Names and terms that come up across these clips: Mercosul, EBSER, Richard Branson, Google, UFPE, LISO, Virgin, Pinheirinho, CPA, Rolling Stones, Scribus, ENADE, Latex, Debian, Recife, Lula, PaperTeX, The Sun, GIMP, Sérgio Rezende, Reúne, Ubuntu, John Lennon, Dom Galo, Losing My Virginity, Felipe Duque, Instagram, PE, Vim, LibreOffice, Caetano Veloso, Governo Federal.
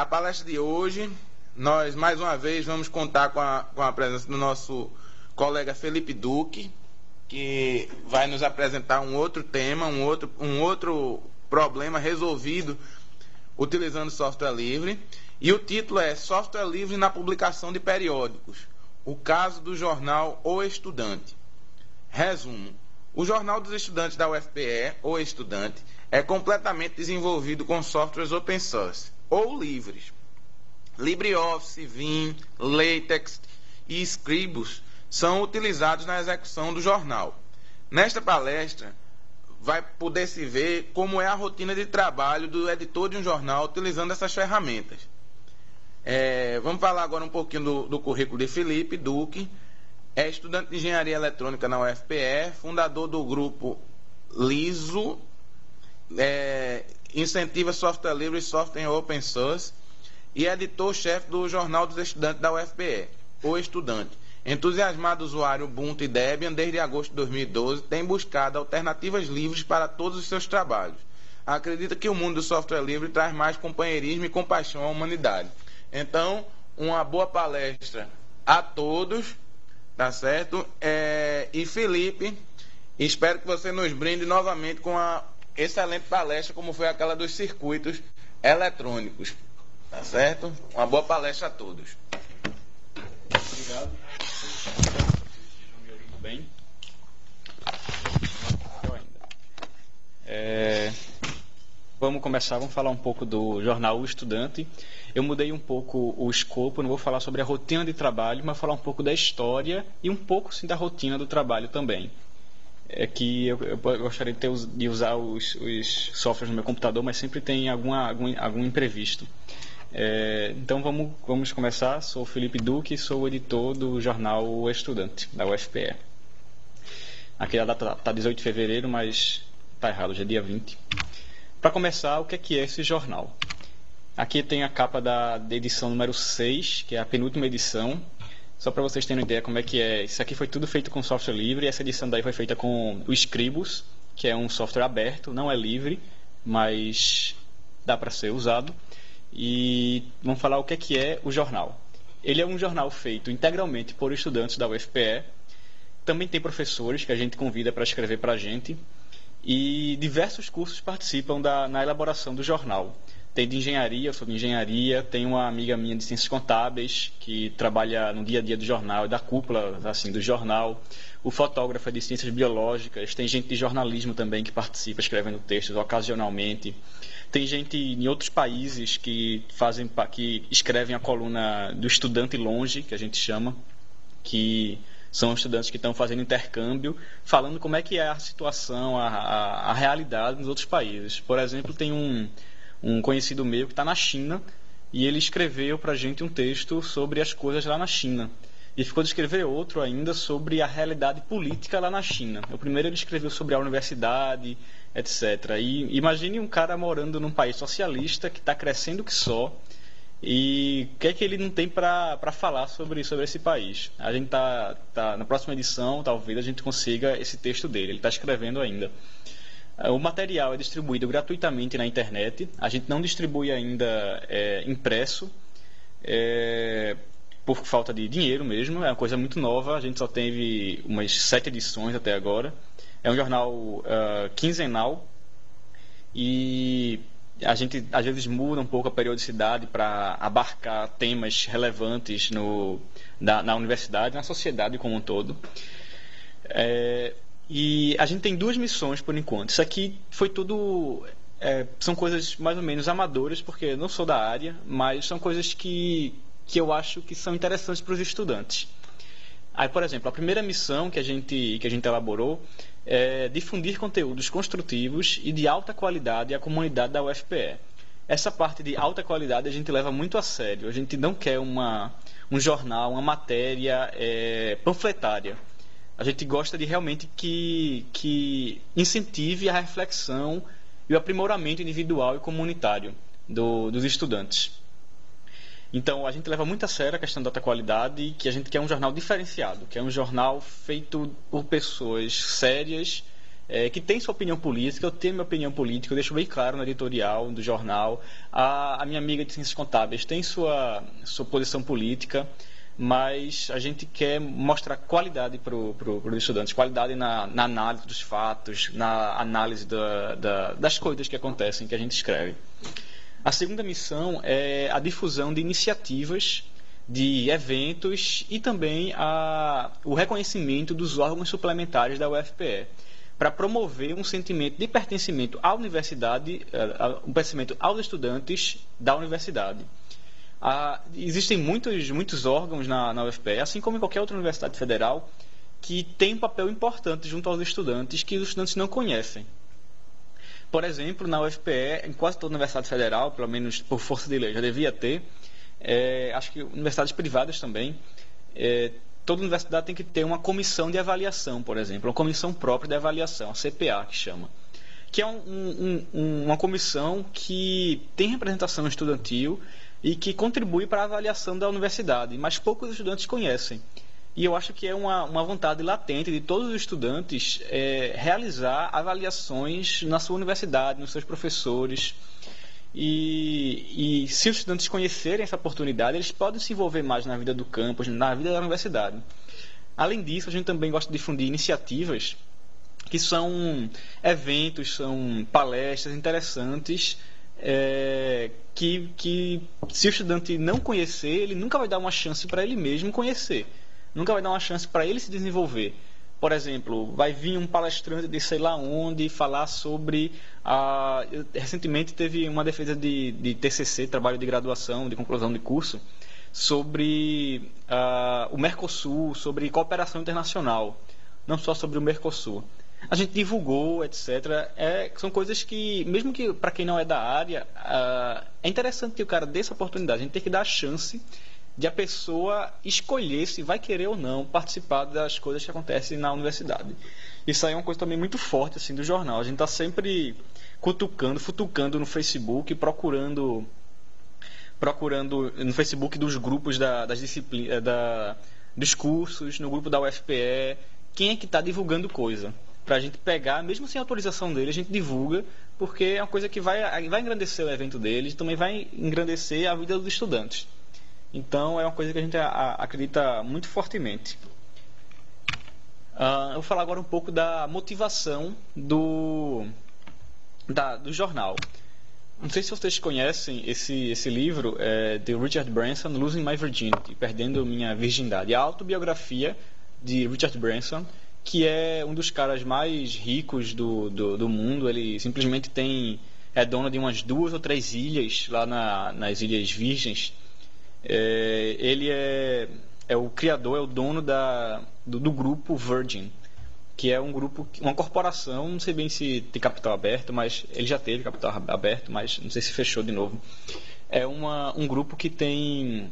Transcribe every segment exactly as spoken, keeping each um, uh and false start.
A palestra de hoje, nós mais uma vez vamos contar com a, com a presença do nosso colega Felipe Duque, que vai nos apresentar um outro tema, um outro, um outro problema resolvido utilizando software livre. E o título é Software Livre na Publicação de Periódicos, o caso do jornal O Estudante. Resumo. O Jornal dos Estudantes da U F P E, O Estudante, é completamente desenvolvido com softwares open source, ou livres. LibreOffice, Vim, Latex e Scribus são utilizados na execução do jornal. Nesta palestra, vai poder se ver como é a rotina de trabalho do editor de um jornal utilizando essas ferramentas. É, vamos falar agora um pouquinho do, do currículo de Felipe Duque. É estudante de engenharia eletrônica na U F P E, fundador do grupo LISO, é, incentiva software livre e software open source, e é editor-chefe do Jornal dos Estudantes da U F P E, O Estudante. Entusiasmado usuário Ubuntu e Debian, desde agosto de dois mil e doze, tem buscado alternativas livres para todos os seus trabalhos. Acredita que o mundo do software livre traz mais companheirismo e compaixão à humanidade. Então, uma boa palestra a todos. Tá certo? É, e Felipe, espero que você nos brinde novamente com uma excelente palestra, como foi aquela dos circuitos eletrônicos. Tá certo? Uma boa palestra a todos. Obrigado. Estão me ouvindo bem? Eu ainda. É, vamos começar, vamos falar um pouco do jornal O Estudante. Eu mudei um pouco o escopo, não vou falar sobre a rotina de trabalho, mas falar um pouco da história e um pouco sim, da rotina do trabalho também. É que eu, eu gostaria de, ter, de usar os, os softwares no meu computador, mas sempre tem alguma, algum, algum imprevisto. É, então vamos, vamos começar. Sou Felipe Duque, sou o editor do jornal O Estudante, da U F P E. Aqui a data está dezoito de fevereiro, mas está errado, hoje é dia vinte. Para começar, o que é, que é esse jornal? Aqui tem a capa da, da edição número seis, que é a penúltima edição. Só para vocês terem uma ideia como é que é. Isso aqui foi tudo feito com software livre. Essa edição daí foi feita com o Scribus, que é um software aberto, não é livre, mas dá para ser usado. E vamos falar o que é, que é o jornal. Ele é um jornal feito integralmente por estudantes da U F P E. Também tem professores que a gente convida para escrever para a gente. E diversos cursos participam da, na elaboração do jornal. Tem de engenharia, eu sou de engenharia, tem uma amiga minha de ciências contábeis que trabalha no dia a dia do jornal, da cúpula assim, do jornal. O fotógrafo é de ciências biológicas, tem gente de jornalismo também que participa escrevendo textos ocasionalmente. Tem gente em outros países que, fazem, que escrevem a coluna do estudante longe, que a gente chama, que são estudantes que estão fazendo intercâmbio, falando como é que é a situação, a, a, a realidade nos outros países. Por exemplo, tem um... um conhecido meu que está na China e ele escreveu para a gente um texto sobre as coisas lá na China e ficou de escrever outro ainda sobre a realidade política lá na China. O primeiro ele escreveu sobre a universidade, etc. E imagine um cara morando num país socialista que está crescendo que só, e o que é que ele não tem para para falar sobre, sobre esse país. A gente tá, tá na próxima edição, talvez a gente consiga esse texto dele, ele está escrevendo ainda. O material é distribuído gratuitamente na internet. A gente não distribui ainda é, impresso, é, por falta de dinheiro mesmo. É uma coisa muito nova, a gente só teve umas sete edições até agora. É um jornal uh, quinzenal e a gente às vezes muda um pouco a periodicidade para abarcar temas relevantes no, na, na universidade, na sociedade como um todo. É, E a gente tem duas missões por enquanto. Isso aqui foi tudo... É, são coisas mais ou menos amadoras, porque eu não sou da área, mas são coisas que, que eu acho que são interessantes para os estudantes. Aí, por exemplo, a primeira missão que a gente, que a gente elaborou é difundir conteúdos construtivos e de alta qualidade à comunidade da U F P E. Essa parte de alta qualidade a gente leva muito a sério. A gente não quer uma, um jornal, uma matéria é, panfletária. A gente gosta de realmente que, que incentive a reflexão e o aprimoramento individual e comunitário do, dos estudantes. Então, a gente leva muito a sério a questão da alta qualidade e que a gente quer um jornal diferenciado, que é um jornal feito por pessoas sérias, é, que tem sua opinião política, eu tenho minha opinião política, eu deixo bem claro no editorial, do jornal. A, a minha amiga de Ciências Contábeis tem sua, sua posição política, mas a gente quer mostrar qualidade para os estudantes, qualidade na, na análise dos fatos, na análise da, da, das coisas que acontecem, que a gente escreve. A segunda missão é a difusão de iniciativas, de eventos e também a, o reconhecimento dos órgãos suplementares da U F P E, para promover um sentimento de pertencimento à universidade, um pertencimento aos estudantes da universidade. Ah, existem muitos, muitos órgãos na, na U F P E, assim como em qualquer outra universidade federal, que tem um papel importante junto aos estudantes que os estudantes não conhecem. Por exemplo, na U F P E, em quase toda a universidade federal, pelo menos por força de lei, já devia ter, é, acho que universidades privadas também, é, toda universidade tem que ter uma comissão de avaliação, por exemplo, uma comissão própria de avaliação, a C P A que chama, que é um, um, uma comissão que tem representação estudantil e que contribui para a avaliação da universidade, mas poucos estudantes conhecem. E eu acho que é uma, uma vontade latente de todos os estudantes é, realizar avaliações na sua universidade, nos seus professores. E, e se os estudantes conhecerem essa oportunidade, eles podem se envolver mais na vida do campus, na vida da universidade. Além disso, a gente também gosta de difundir iniciativas que são eventos, são palestras interessantes, É, que, que se o estudante não conhecer, ele nunca vai dar uma chance para ele mesmo conhecer, nunca vai dar uma chance para ele se desenvolver. Por exemplo, vai vir um palestrante de sei lá onde falar sobre a... Recentemente teve uma defesa de, de T C C, trabalho de graduação, de conclusão de curso, sobre a, o Mercosul, sobre cooperação internacional, não só sobre o Mercosul. A gente divulgou, etcétera. É, são coisas que, mesmo que para quem não é da área, uh, é interessante que o cara dê essa oportunidade. A gente tem que dar a chance de a pessoa escolher se vai querer ou não participar das coisas que acontecem na universidade. Isso aí é uma coisa também muito forte assim, do jornal. A gente está sempre cutucando, futucando no Facebook, procurando, procurando no Facebook dos grupos da, das disciplinas, da, dos cursos, no grupo da U F P E, quem é que está divulgando coisa, para a gente pegar, mesmo sem autorização dele, a gente divulga, porque é uma coisa que vai, vai engrandecer o evento deles, também vai engrandecer a vida dos estudantes. Então, é uma coisa que a gente a, a, acredita muito fortemente. Uh, eu vou falar agora um pouco da motivação do, da, do jornal. Não sei se vocês conhecem esse, esse livro é, de Richard Branson, Losing My Virginity, Perdendo Minha Virgindade. É a autobiografia de Richard Branson, que é um dos caras mais ricos do, do, do mundo. Ele simplesmente tem, é dono de umas duas ou três ilhas lá na, nas Ilhas Virgens. É, ele é, é o criador, é o dono da, do, do grupo Virgin, que é um grupo, uma corporação, não sei bem se tem capital aberto, mas ele já teve capital aberto, mas não sei se fechou de novo. É uma, um grupo que tem,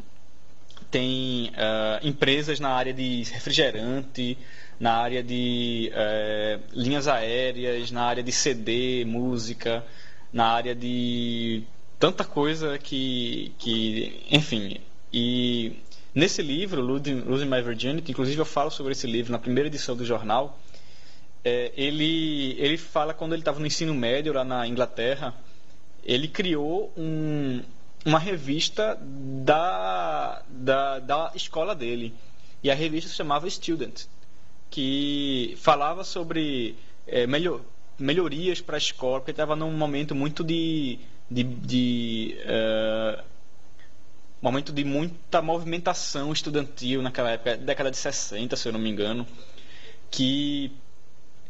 tem uh, empresas na área de refrigerante, na área de é, linhas aéreas, na área de C D, música, na área de tanta coisa que, que enfim. E nesse livro, Losing My Virginity, inclusive eu falo sobre esse livro na primeira edição do jornal, é, ele, ele fala quando ele estava no ensino médio lá na Inglaterra, ele criou um, uma revista da, da, da escola dele, e a revista se chamava Student, que falava sobre é, melhor, melhorias para a escola, porque estava num momento muito de, de, de uh, momento de muita movimentação estudantil naquela época, década de sessenta, se eu não me engano, que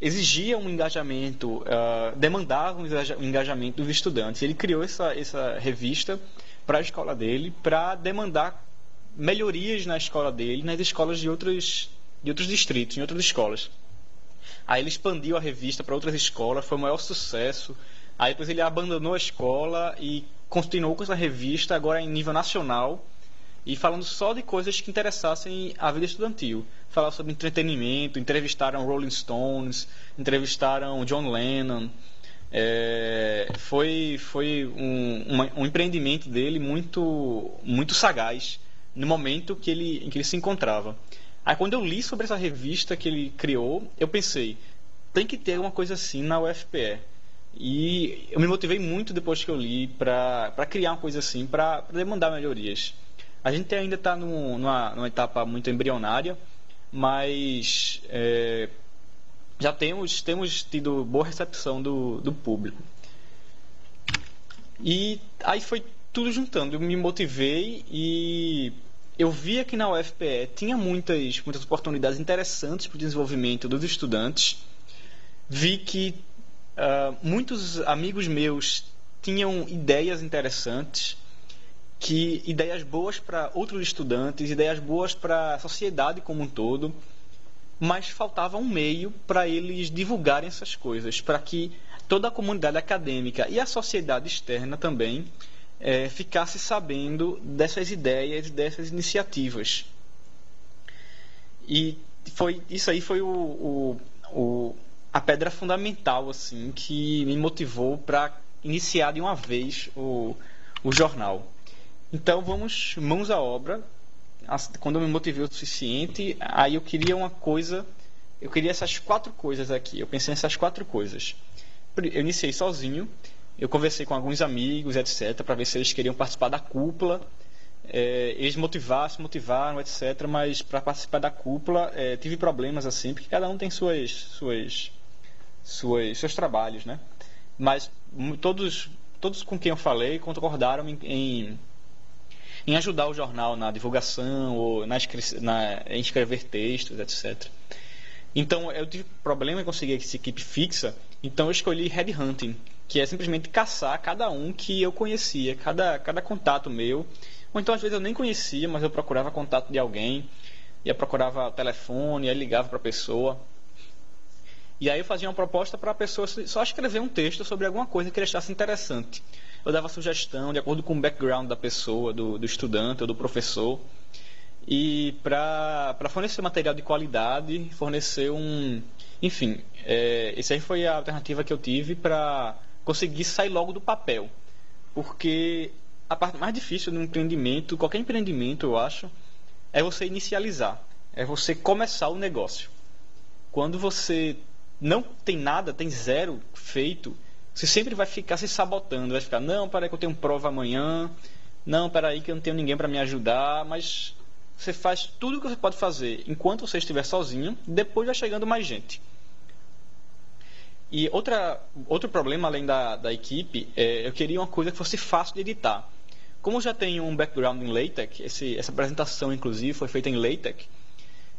exigia um engajamento, uh, demandava um engajamento dos estudantes. Ele criou essa, essa revista para a escola dele, para demandar melhorias na escola dele, nas escolas de outros de outros distritos, em outras escolas. Aí ele expandiu a revista para outras escolas, foi o maior sucesso. Aí depois ele abandonou a escola e continuou com essa revista, agora em nível nacional, e falando só de coisas que interessassem a vida estudantil. Falaram sobre entretenimento, entrevistaram Rolling Stones, entrevistaram John Lennon. É, foi foi um, uma, um empreendimento dele muito, muito sagaz, no momento que ele, em que ele se encontrava. Aí quando eu li sobre essa revista que ele criou, eu pensei, tem que ter uma coisa assim na U F P E. E eu me motivei muito depois que eu li para criar uma coisa assim, para demandar melhorias. A gente ainda está numa, numa etapa muito embrionária, mas é, já temos, temos tido boa recepção do, do público. E aí foi tudo juntando, eu me motivei e eu via que na U F P E tinha muitas, muitas oportunidades interessantes para o desenvolvimento dos estudantes. Vi que uh, muitos amigos meus tinham ideias interessantes, que, ideias boas para outros estudantes, ideias boas para a sociedade como um todo, mas faltava um meio para eles divulgarem essas coisas, para que toda a comunidade acadêmica e a sociedade externa também é, ficasse sabendo dessas ideias, dessas iniciativas. E foi, isso aí foi o, o, o, a pedra fundamental assim, que me motivou para iniciar de uma vez o, o jornal. Então vamos mãos à obra. Quando eu me motivei o suficiente, aí eu queria uma coisa, eu queria essas quatro coisas aqui, eu pensei nessas quatro coisas. Eu iniciei sozinho, eu conversei com alguns amigos, etcétera, para ver se eles queriam participar da cúpula. É, eles motivaram, se motivaram, etcétera, mas para participar da cúpula é, tive problemas assim, porque cada um tem suas, suas, suas, seus trabalhos, né? Mas todos, todos com quem eu falei concordaram em, em, em ajudar o jornal na divulgação ou na, na, em escrever textos, etcétera. Então eu tive problema em conseguir essa equipe fixa, então eu escolhi headhunting, que é simplesmente caçar cada um que eu conhecia, cada, cada contato meu, ou então às vezes eu nem conhecia, mas eu procurava contato de alguém, e eu procurava telefone, aí ligava para a pessoa, e aí eu fazia uma proposta para a pessoa só escrever um texto sobre alguma coisa que ele achasse interessante. Eu dava sugestão de acordo com o background da pessoa, do, do estudante ou do professor, e para fornecer material de qualidade, fornecer um... Enfim, é, essa aí foi a alternativa que eu tive para conseguir sair logo do papel. Porque a parte mais difícil de um empreendimento, qualquer empreendimento, eu acho, é você inicializar, é você começar o negócio. Quando você não tem nada, tem zero feito, você sempre vai ficar se sabotando, vai ficar, não, peraí que eu tenho prova amanhã, não, peraí que eu não tenho ninguém para me ajudar, mas... Você faz tudo o que você pode fazer enquanto você estiver sozinho, depois vai chegando mais gente. E outra, outro problema, além da, da equipe, é, eu queria uma coisa que fosse fácil de editar. Como eu já tenho um background em LaTeX, esse, essa apresentação, inclusive, foi feita em LaTeX,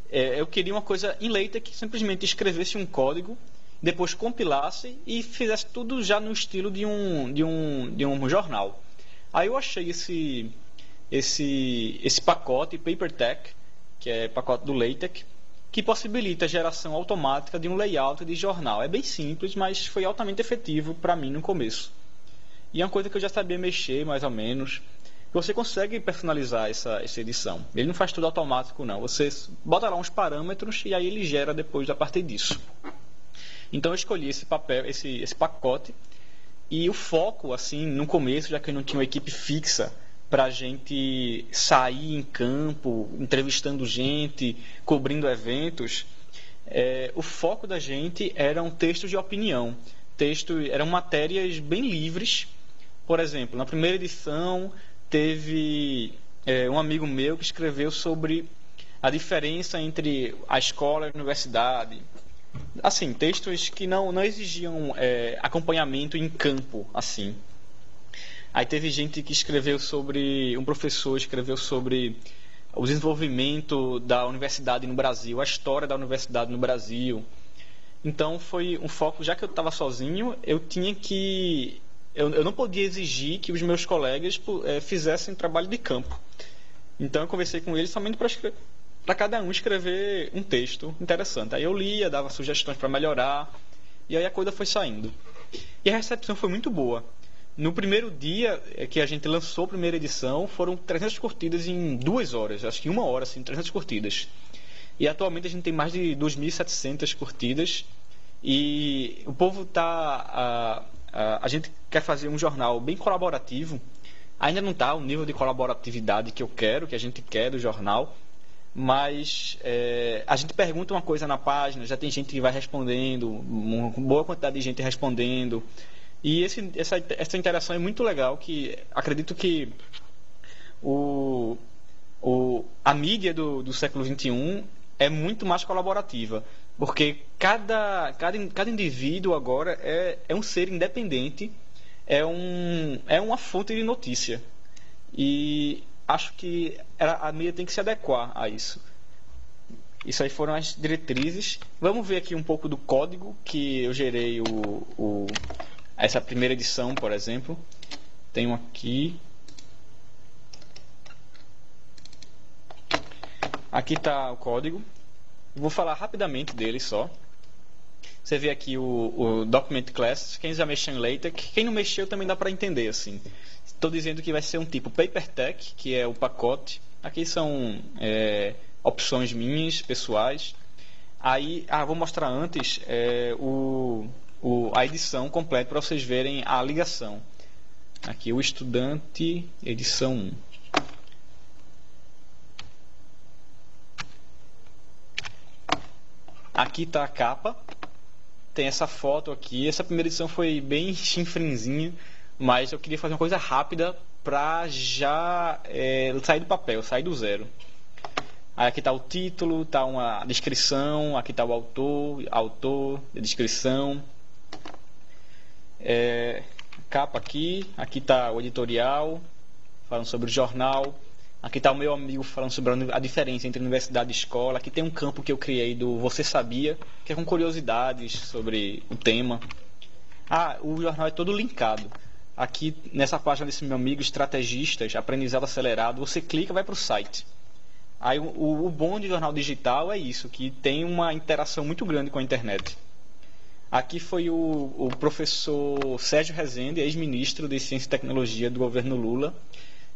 é, eu queria uma coisa em LaTeX que simplesmente escrevesse um código, depois compilasse e fizesse tudo já no estilo de um, de um, de um jornal. Aí eu achei esse... Esse, esse pacote PaperTeX, que é pacote do LaTeX, que possibilita a geração automática de um layout de jornal. É bem simples, mas foi altamente efetivo para mim no começo. E é uma coisa que eu já sabia mexer, mais ou menos. Você consegue personalizar essa, essa edição. Ele não faz tudo automático, não. Você bota lá uns parâmetros e aí ele gera depois a partir disso. Então eu escolhi esse, papel, esse, esse pacote. E o foco, assim, no começo, já que eu não tinha uma equipe fixa, para a gente sair em campo, entrevistando gente, cobrindo eventos, é, o foco da gente eram textos de opinião, texto, eram matérias bem livres. Por exemplo, na primeira edição teve é, um amigo meu que escreveu sobre a diferença entre a escola e a universidade. Assim, textos que não, não exigiam é, acompanhamento em campo, assim. Aí teve gente que escreveu sobre, um professor escreveu sobre o desenvolvimento da universidade no Brasil, a história da universidade no Brasil. Então foi um foco, já que eu estava sozinho, eu tinha que, eu, eu não podia exigir que os meus colegas é, fizessem trabalho de campo. Então eu conversei com eles somente para cada um escrever um texto interessante. Aí eu lia, dava sugestões para melhorar, e aí a coisa foi saindo. E a recepção foi muito boa. No primeiro dia que a gente lançou a primeira edição, foram trezentas curtidas em duas horas, acho que em uma hora, assim, trezentas curtidas. E atualmente a gente tem mais de duas mil e setecentas curtidas. E o povo tá... A, a, a gente quer fazer um jornal bem colaborativo. Ainda não está o nível de colaboratividade que eu quero, que a gente quer do jornal. mas é, a gente pergunta uma coisa na página, já tem gente que vai respondendo, uma boa quantidade de gente respondendo, e esse, essa, essa interação é muito legal, que acredito que o, o, a mídia do, do século vinte e um é muito mais colaborativa, porque cada, cada, cada indivíduo agora é, é um ser independente, é, um, é uma fonte de notícia, e acho que a mídia tem que se adequar a isso. Isso aí foram as diretrizes. Vamos ver aqui um pouco do código que eu gerei, o, o, essa primeira edição, por exemplo. Tenho aqui. Aqui está o código. Vou falar rapidamente dele só. Você vê aqui o, o Document Class. Quem já mexeu em LaTeX, quem não mexeu também dá para entender assim. Estou dizendo que vai ser um tipo PaperTeX, que é o pacote. Aqui são é, opções minhas, pessoais. Aí, ah, vou mostrar antes é, o, o, a edição completa para vocês verem a ligação. Aqui, o estudante, edição um. Aqui está a capa. Tem essa foto aqui. Essa primeira edição foi bem chinfrinzinha, mas eu queria fazer uma coisa rápida para já é, sair do papel, sair do zero. Aí aqui está o título, está uma descrição, aqui está o autor, autor, descrição, é, capa aqui, aqui está o editorial, falando sobre o jornal, aqui está o meu amigo falando sobre a diferença entre universidade e escola, aqui tem um campo que eu criei do Você Sabia, que é com curiosidades sobre o tema. Ah, o jornal é todo linkado. Aqui nessa página desse meu amigo, estrategistas, aprendizado acelerado, você clica e vai para o site. Aí o, o bom de jornal digital é isso, que tem uma interação muito grande com a internet. Aqui foi o, o professor Sérgio Rezende, ex-ministro de Ciência e Tecnologia do governo Lula.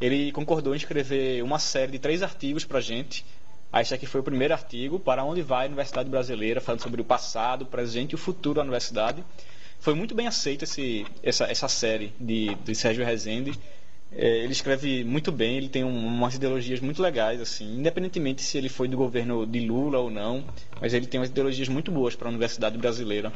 Ele concordou em escrever uma série de três artigos para a gente. Aí esse aqui foi o primeiro artigo, Para Onde Vai a Universidade Brasileira, falando sobre o passado, o presente e o futuro da universidade. Foi muito bem aceita essa, essa série de, de Sérgio Rezende. É, ele escreve muito bem, ele tem um, umas ideologias muito legais, assim, independentemente se ele foi do governo de Lula ou não, mas ele tem umas ideologias muito boas para a universidade brasileira.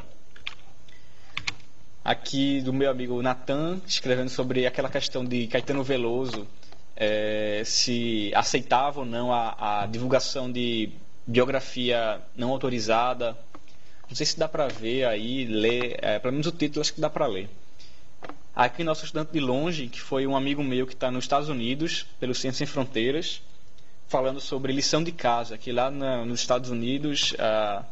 Aqui do meu amigo Natan, escrevendo sobre aquela questão de Caetano Veloso, é, se aceitava ou não a, a divulgação de biografia não autorizada. Não sei se dá para ver aí, ler, é, pelo menos o título acho que dá para ler. Aqui nosso estudante de longe, que foi um amigo meu que está nos Estados Unidos, pelo Ciência Sem Fronteiras, falando sobre lição de casa, que lá na, nos Estados Unidos a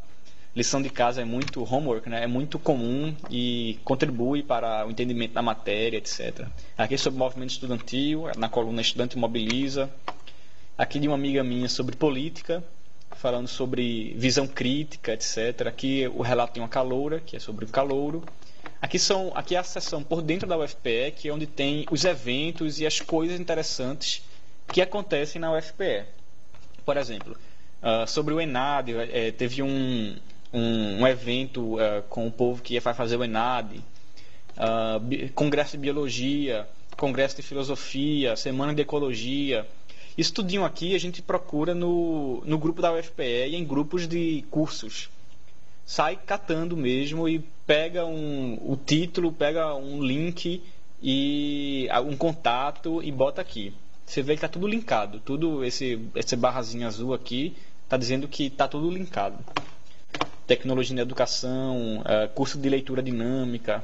lição de casa é muito homework, né? É muito comum e contribui para o entendimento da matéria, etcétera. Aqui sobre movimento estudantil, na coluna Estudante Mobiliza. Aqui de uma amiga minha sobre política, falando sobre visão crítica, etcétera. Aqui o relato tem uma caloura, que é sobre o calouro. Aqui, são, aqui é a seção por dentro da U F P E, que é onde tem os eventos e as coisas interessantes que acontecem na U F P E. Por exemplo, uh, sobre o ENADE, é, teve um, um, um evento uh, com o povo que vai fazer o ENADE, uh, Congresso de Biologia, Congresso de Filosofia, Semana de Ecologia. Isso tudinho aqui a gente procura no, no grupo da U F P E e em grupos de cursos. Sai catando mesmo e pega um, o título, pega um link e um contato e bota aqui. Você vê que está tudo linkado. Tudo esse, esse barrazinho azul aqui está dizendo que está tudo linkado. Tecnologia na educação, curso de leitura dinâmica.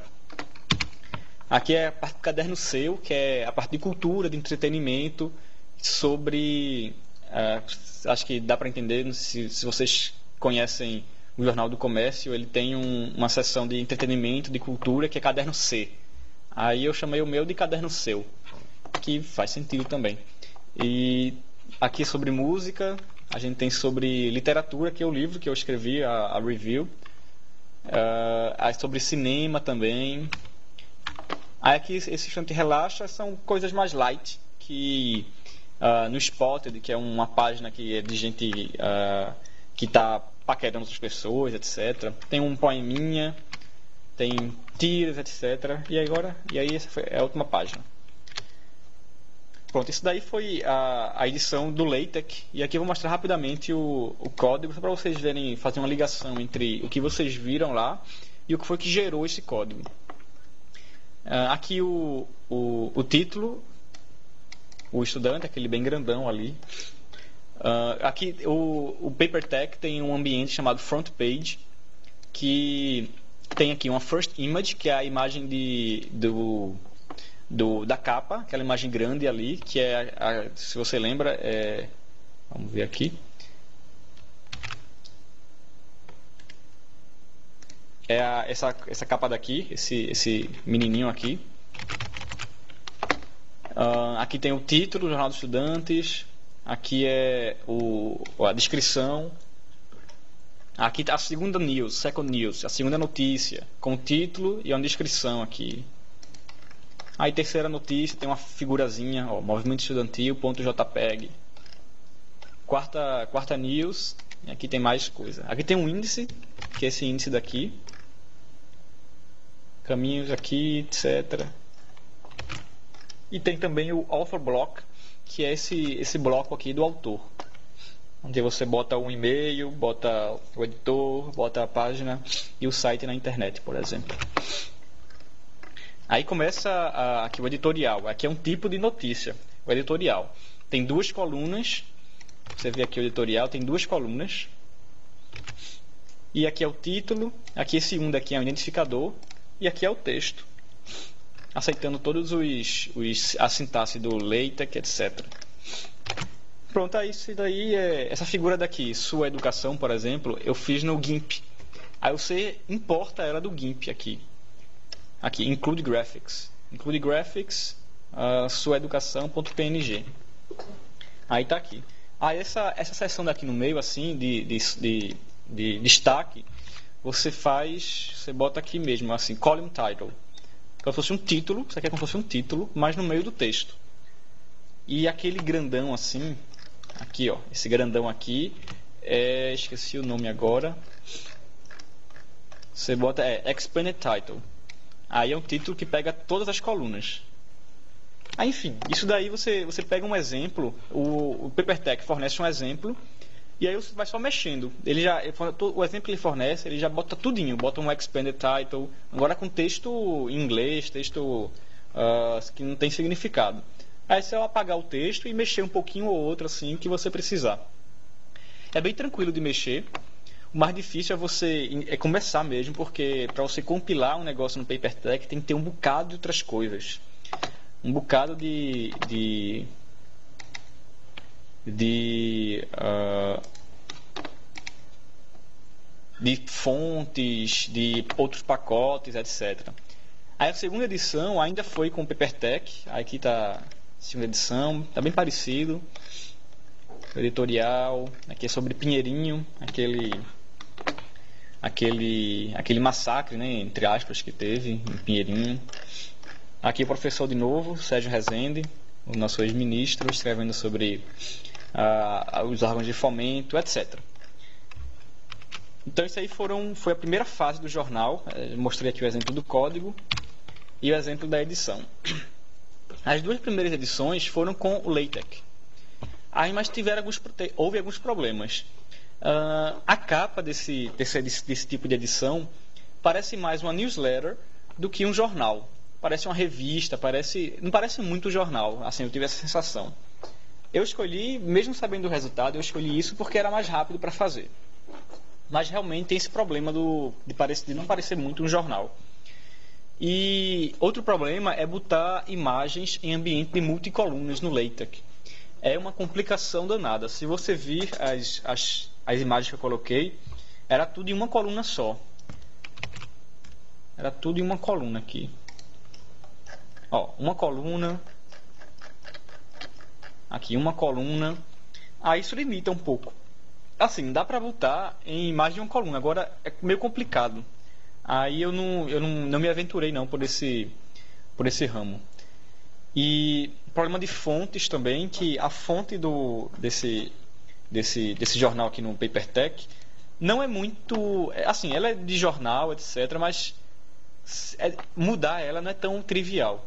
Aqui é a parte do caderno seu, que é a parte de cultura, de entretenimento, sobre, uh, acho que dá para entender, se, se vocês conhecem o Jornal do Comércio, ele tem um, uma seção de entretenimento, de cultura, que é caderno C. Aí eu chamei o meu de caderno seu, que faz sentido também. E aqui sobre música, a gente tem sobre literatura, que é o livro que eu escrevi, a, a review. Uh, sobre cinema também. Aí aqui, esse instante relaxa, são coisas mais light, que... Uh, no Spotted, que é uma página que é de gente uh, que está paquerando outras pessoas, etcétera. Tem um poeminha, tem tiras, etcétera. E agora, e aí essa foi a última página. Pronto, isso daí foi a, a edição do LaTeX, e aqui eu vou mostrar rapidamente o, o código, só para vocês verem, fazer uma ligação entre o que vocês viram lá e o que foi que gerou esse código. Uh, aqui o, o, o título, o estudante, aquele bem grandão ali. Uh, aqui o, o PaperTeX tem um ambiente chamado Front Page, que tem aqui uma First Image, que é a imagem de, do... Do, da capa, aquela imagem grande ali, que é, a, se você lembra, é, vamos ver aqui, é a, essa, essa capa daqui, esse, esse menininho aqui. Uh, aqui tem o título do Jornal dos Estudantes, aqui é o, a descrição, aqui está a segunda news, second news, a segunda notícia, com o título e uma descrição aqui. Aí, terceira notícia, tem uma figurazinha, ó, movimento estudantil, ponto jpeg. Quarta, quarta news, e aqui tem mais coisa. Aqui tem um índice, que é esse índice daqui. Caminhos aqui, etcétera. E tem também o author block, que é esse, esse bloco aqui do autor. Onde você bota um e-mail, bota o editor, bota a página e o site na internet, por exemplo. Aí começa a, aqui o editorial, aqui é um tipo de notícia, o editorial. Tem duas colunas, você vê aqui o editorial, tem duas colunas. E aqui é o título, aqui esse um daqui é o identificador, e aqui é o texto. Aceitando todos os, os a sintaxe do LaTeX, etcétera. Pronto, aí isso daí é, essa figura daqui, sua educação, por exemplo, eu fiz no GIMP. Aí você importa ela do GIMP aqui. Aqui, include graphics, include graphics, uh, suaeducação.png. Aí tá aqui. Aí ah, essa, essa seção daqui no meio, assim, de, de, de, de destaque, você faz, você bota aqui mesmo, assim, column title. Como se fosse um título, isso aqui é como se fosse um título, mas no meio do texto. E aquele grandão assim, aqui ó, esse grandão aqui, é, esqueci o nome agora, você bota, é, expanded title. Aí é um título que pega todas as colunas. Aí, enfim, isso daí você, você pega um exemplo, o, o PaperTeX fornece um exemplo, e aí você vai só mexendo. Ele já, ele, o exemplo que ele fornece, ele já bota tudinho, bota um expanded title, agora com texto em inglês, texto uh, que não tem significado. Aí é só apagar o texto e mexer um pouquinho ou outro, assim, que você precisar. É bem tranquilo de mexer. O mais difícil é você é começar mesmo, porque para você compilar um negócio no PaperTeX tem que ter um bocado de outras coisas. Um bocado de... de, de, uh, de fontes, de outros pacotes, etcétera. Aí a segunda edição ainda foi com o PaperTeX. Aqui está a segunda edição, está bem parecido. Editorial, aqui é sobre Pinheirinho, aquele... Aquele, aquele massacre, né, entre aspas, que teve em Pinheirinho. Aqui o professor de novo, Sérgio Rezende, o nosso ex-ministro, escrevendo sobre ah, os órgãos de fomento, etcétera. Então isso aí foram, foi a primeira fase do jornal. Eu mostrei aqui o exemplo do código e o exemplo da edição. As duas primeiras edições foram com o LaTeX. Aí, mas tiveram alguns, houve alguns problemas. Uh, a capa desse, desse, desse tipo de edição parece mais uma newsletter do que um jornal. Parece uma revista, parece, não parece muito um jornal, assim, eu tive essa sensação. Eu escolhi, mesmo sabendo o resultado, eu escolhi isso porque era mais rápido para fazer. Mas realmente tem esse problema do, de, parecer, de não parecer muito um jornal. E outro problema é botar imagens em ambiente de multicolunas no LaTeX. É uma complicação danada. Se você vir as... as As imagens que eu coloquei, era tudo em uma coluna só. Era tudo em uma coluna aqui. Ó, uma coluna. Aqui uma coluna. Aí isso limita um pouco. Assim, dá pra botar em mais de uma coluna. Agora é meio complicado. Aí eu não, eu não, não me aventurei não por esse, por esse ramo. E problema de fontes também, que a fonte do, desse... Desse, desse jornal aqui no PaperTeX não é muito, assim, ela é de jornal, etcétera, mas mudar ela não é tão trivial.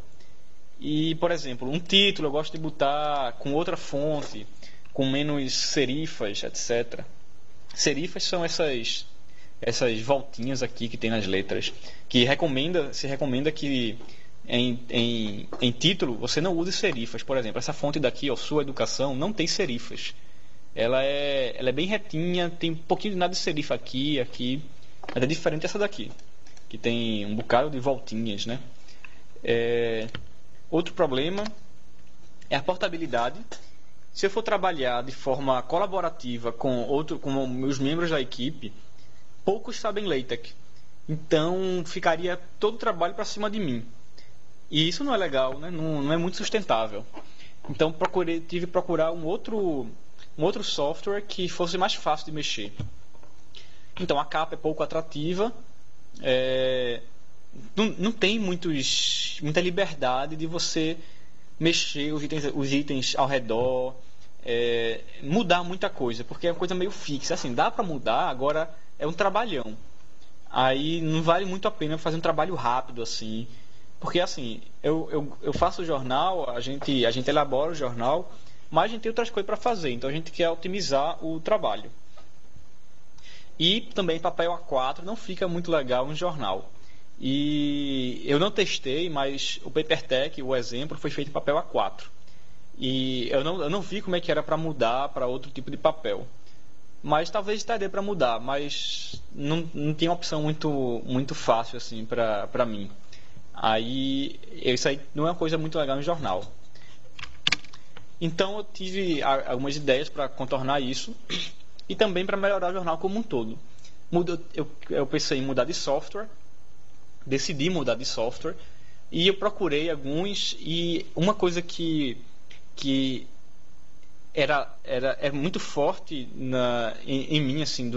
E, por exemplo, um título eu gosto de botar com outra fonte, com menos serifas, etcétera. Serifas são essas, essas voltinhas aqui que tem nas letras, que recomenda, se recomenda que em, em, em título você não use serifas. Por exemplo, essa fonte daqui, ó, Sua Educação, não tem serifas. Ela é, ela é bem retinha, tem um pouquinho de nada de serifa aqui, aqui, mas é diferente dessa daqui, que tem um bocado de voltinhas, né? É... Outro problema é a portabilidade. Se eu for trabalhar de forma colaborativa com, outro, com meus membros da equipe, poucos sabem LaTeX. Então, ficaria todo o trabalho para cima de mim. E isso não é legal, né? Não, não é muito sustentável. Então, procurei, tive que procurar um outro, um outro software que fosse mais fácil de mexer. Então, a capa é pouco atrativa. É... Não, não tem muitos, muita liberdade de você mexer os itens, os itens ao redor, é, mudar muita coisa, porque é uma coisa meio fixa. Assim, dá para mudar, agora é um trabalhão. Aí não vale muito a pena fazer um trabalho rápido, assim, porque assim, eu, eu, eu faço o jornal, a gente, a gente elabora o jornal, mas a gente tem outras coisas para fazer, então a gente quer otimizar o trabalho. E também papel A quatro não fica muito legal no jornal. E eu não testei, mas o PaperTeX, o exemplo, foi feito em papel A quatro. E eu não, eu não vi como é que era para mudar para outro tipo de papel. Mas talvez estaria para mudar, mas não, não tinha uma opção muito, muito fácil assim para para mim. Aí, isso aí não é uma coisa muito legal no jornal. Então eu tive algumas ideias para contornar isso e também para melhorar o jornal como um todo. Eu, eu pensei em mudar de software. Decidi mudar de software e eu procurei alguns, e uma coisa que, que era, era, era muito forte na, em, em mim, assim,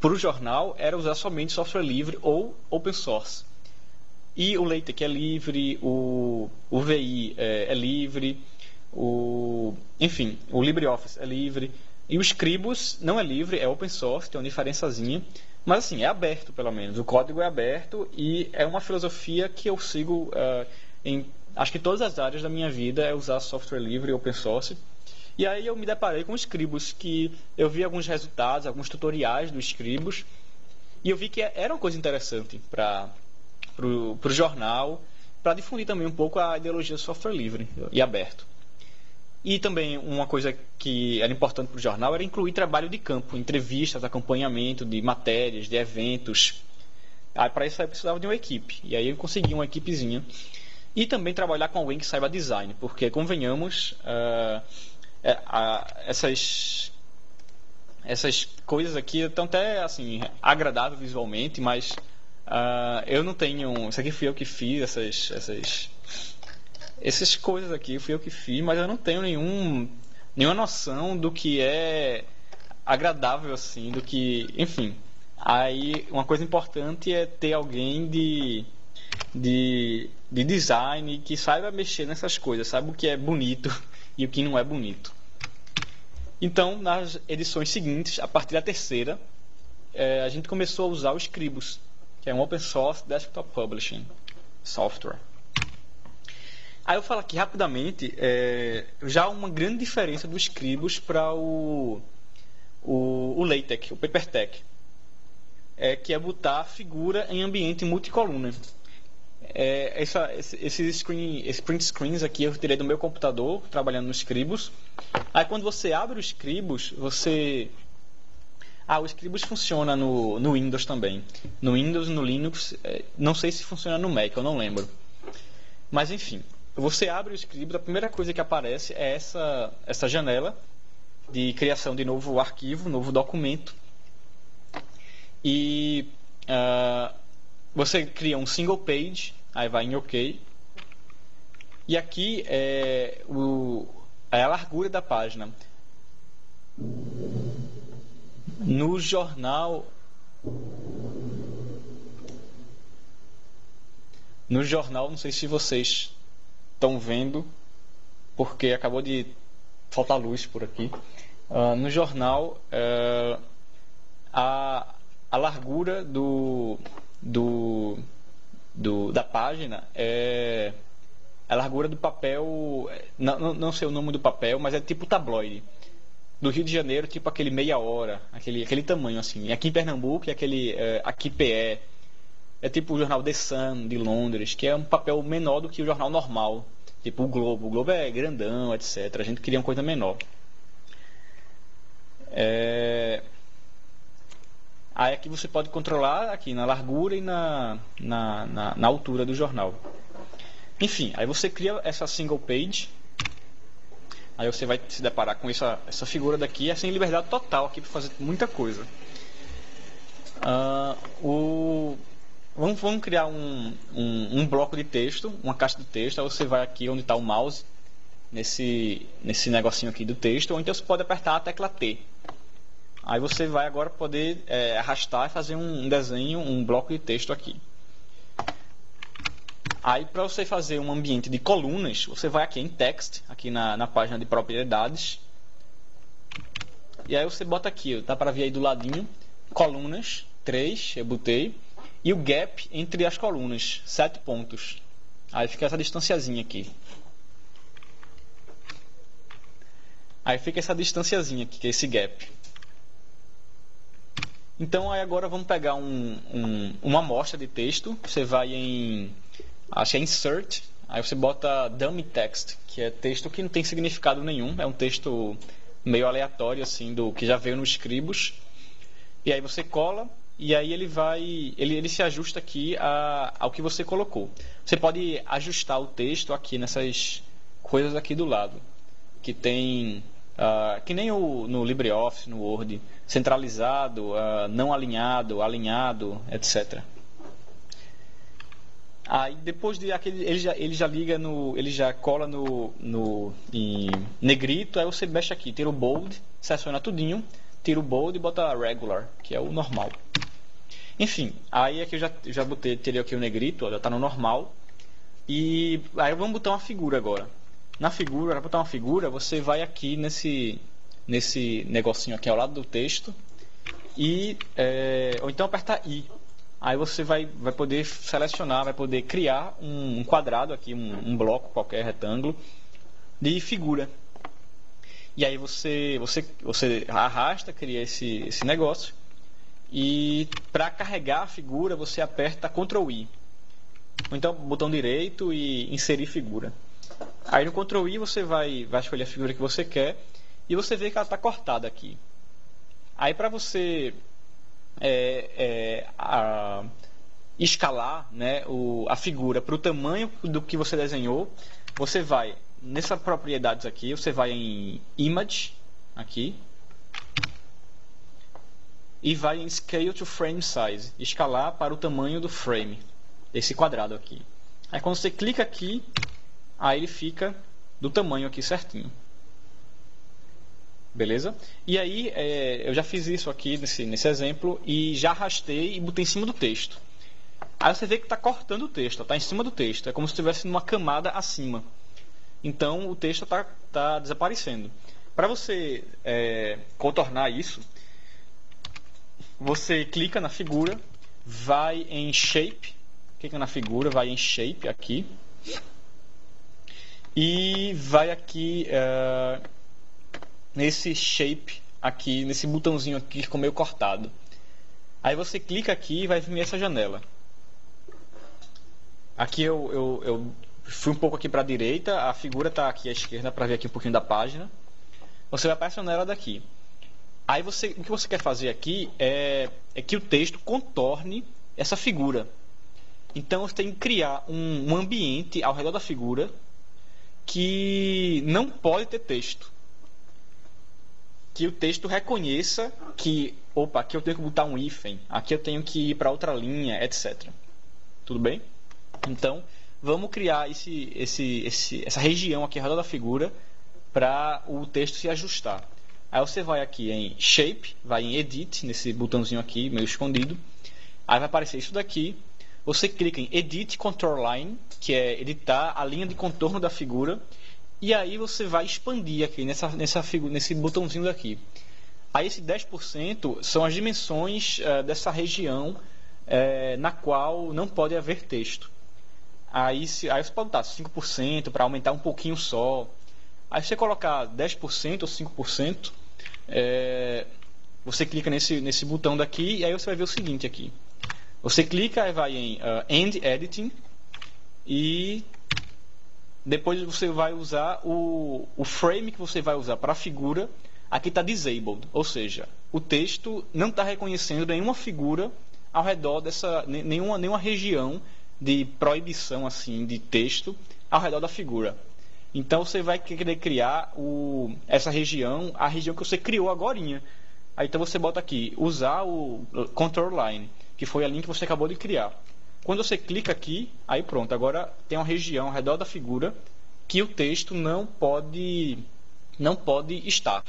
para o jornal, era usar somente software livre ou open source. E o LaTeX é livre, o, o V I é, é livre, o, enfim, o LibreOffice é livre, e o Scribus não é livre, é open source, tem uma diferençazinha. Mas assim, é aberto pelo menos, o código é aberto, e é uma filosofia que eu sigo uh, em acho que todas as áreas da minha vida, é usar software livre e open source. E aí eu me deparei com o Scribus, que eu vi alguns resultados, alguns tutoriais do Scribus, e eu vi que era uma coisa interessante para pro, pro jornal, para difundir também um pouco a ideologia do software livre e aberto. E também uma coisa que era importante para o jornal era incluir trabalho de campo, entrevistas, acompanhamento de matérias, de eventos. Aí, para isso aí eu precisava de uma equipe, e aí eu consegui uma equipezinha. E também trabalhar com alguém que saiba design, porque convenhamos, uh, uh, essas, essas coisas aqui estão até assim, agradáveis visualmente, mas uh, eu não tenho... Isso aqui fui eu que fiz, essas... essas essas coisas aqui fui eu que fiz, mas eu não tenho nenhum, nenhuma noção do que é agradável, assim, do que... Enfim, aí uma coisa importante é ter alguém de, de, de design que saiba mexer nessas coisas, saiba o que é bonito e o que não é bonito. Então, nas edições seguintes, a partir da terceira, é, a gente começou a usar o Scribus, que é um open source desktop publishing software. Aí eu falo aqui rapidamente, é, já uma grande diferença do Scribus para o, o, o LaTeX, o PaperTeX, é, que é botar a figura em ambiente multicoluna. É, essa, esse, esse, screen, esse print screens aqui eu tirei do meu computador, trabalhando no Scribus. Aí quando você abre o Scribus, você... Ah, o Scribus funciona no, no Windows também. No Windows, no Linux, não sei se funciona no Mac, eu não lembro. Mas enfim... Você abre o Scribus, a primeira coisa que aparece é essa, essa janela de criação de novo arquivo, novo documento. E uh, você cria um single page, aí vai em OK. E aqui é, o, é a largura da página. No jornal... No jornal, não sei se vocês... estão vendo, porque acabou de faltar luz por aqui. Uh, no jornal, uh, a, a largura do, do, do, da página é, a largura do papel, não, não sei o nome do papel, mas é tipo tabloide. Do Rio de Janeiro, tipo aquele meia hora, aquele, aquele tamanho assim. E aqui em Pernambuco, é aquele, é, aqui P E, é tipo o jornal The Sun, de Londres, que é um papel menor do que o jornal normal. Tipo o Globo, o Globo é grandão, etcétera. A gente queria uma coisa menor. É... Aí aqui você pode controlar aqui na largura e na, na, na, na altura do jornal. Enfim, aí você cria essa single page. Aí você vai se deparar com essa, essa figura daqui, assim, liberdade total aqui para fazer muita coisa. Ah, o... Vamos, vamos criar um, um, um bloco de texto, uma caixa de texto. Aí você vai aqui onde está o mouse, nesse, nesse negocinho aqui do texto, ou então você pode apertar a tecla T. Aí você vai agora poder é, arrastar e fazer um desenho, um bloco de texto aqui. Aí para você fazer um ambiente de colunas, você vai aqui em text, aqui na, na página de propriedades. E aí você bota aqui, dá para ver aí do ladinho, colunas, três, eu botei. E o gap entre as colunas, sete pontos. Aí fica essa distanciazinha aqui. Aí fica essa distanciazinha aqui, que é esse gap. Então aí agora vamos pegar um, um, uma amostra de texto. Você vai em, acho que é insert, aí você bota dummy text, que é texto que não tem significado nenhum. É um texto meio aleatório, assim, do que já veio no Scribus. E aí você cola. E aí ele vai, ele, ele se ajusta aqui a, ao que você colocou. Você pode ajustar o texto aqui nessas coisas aqui do lado, que tem, uh, que nem o, no LibreOffice, no Word, centralizado, uh, não alinhado, alinhado, etcétera. Aí depois de aquele, ele já, ele já liga no, ele já cola no, no em negrito. Aí você mexe aqui, tira o bold, seleciona tudinho, tira o bold e bota regular, que é o normal. Enfim, aí aqui eu já, já botei, teria aqui o negrito, ó, já está no normal. E aí vamos botar uma figura agora. Na figura, para botar uma figura, você vai aqui nesse, nesse negocinho aqui ao lado do texto. E, é, ou então aperta I. Aí você vai, vai poder selecionar, vai poder criar um, um quadrado aqui, um, um bloco qualquer, retângulo, de figura. E aí você, você, você arrasta, cria esse, esse negócio. E para carregar a figura, você aperta control I. Ou então, botão direito e inserir figura. Aí no control I você vai, vai escolher a figura que você quer. E você vê que ela está cortada aqui. Aí para você é, é, a, escalar, né, o, a figura para o tamanho do que você desenhou, você vai nessa propriedades aqui, você vai em Image, aqui. E vai em Scale to Frame Size, escalar para o tamanho do frame, esse quadrado aqui. Aí quando você clica aqui, aí ele fica do tamanho aqui certinho. Beleza? E aí, é, eu já fiz isso aqui nesse, nesse exemplo, e já arrastei e botei em cima do texto. Aí você vê que está cortando o texto, está em cima do texto, é como se estivesse numa camada acima. Então o texto está tá desaparecendo. Para você é, contornar isso, você clica na figura, vai em Shape, clica na figura, vai em Shape aqui, e vai aqui uh, nesse Shape aqui, nesse botãozinho aqui que ficou meio cortado. Aí você clica aqui e vai vir essa janela. Aqui eu, eu, eu fui um pouco aqui para a direita, a figura está aqui à esquerda para ver aqui um pouquinho da página. Você vai para essa janela daqui. Aí você, o que você quer fazer aqui é, é que o texto contorne essa figura. Então você tem que criar um, um ambiente ao redor da figura que não pode ter texto. Que o texto reconheça que, opa, aqui eu tenho que botar um hífen, aqui eu tenho que ir para outra linha, etcétera. Tudo bem? Então vamos criar esse, esse, esse, essa região aqui ao redor da figura para o texto se ajustar. Aí você vai aqui em Shape, vai em Edit, nesse botãozinho aqui, meio escondido. Aí vai aparecer isso daqui. Você clica em Edit Contour Line, que é editar a linha de contorno da figura. E aí você vai expandir aqui nessa, nessa figura, nesse botãozinho daqui. Aí esse dez por cento são as dimensões uh, dessa região uh, na qual não pode haver texto. Aí, se, aí você pode botar cinco por cento para aumentar um pouquinho só. Aí você colocar dez por cento ou cinco por cento, é, você clica nesse, nesse botão daqui e aí você vai ver o seguinte aqui. Você clica e vai em uh, End Editing e depois você vai usar o, o frame que você vai usar para a figura. Aqui está Disabled, ou seja, o texto não está reconhecendo nenhuma figura ao redor dessa, nenhuma, nenhuma região de proibição assim, de texto ao redor da figura. Então você vai querer criar o, essa região, a região que você criou agorinha. Aí então você bota aqui, usar o Control Line, que foi a linha que você acabou de criar. Quando você clica aqui, aí pronto, agora tem uma região ao redor da figura que o texto não pode, não pode estar.